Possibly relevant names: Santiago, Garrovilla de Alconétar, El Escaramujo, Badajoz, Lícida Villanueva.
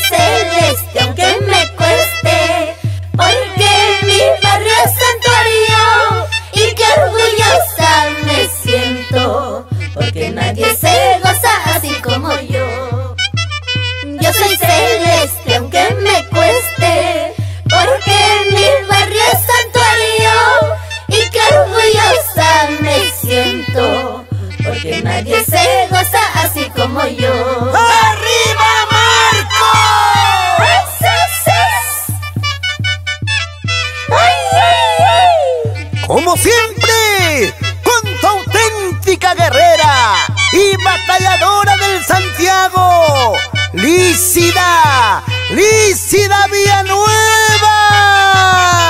soy celeste, aunque me cueste, porque mi barrio es santuario y qué orgullosa me siento, porque nadie se goza así como yo. Yo soy celeste, aunque me cueste, porque mi barrio es santuario y qué orgullosa me siento, porque nadie se goza así como yo. Como siempre, con tu auténtica guerrera y batalladora del Santiago, Lícida Villanueva.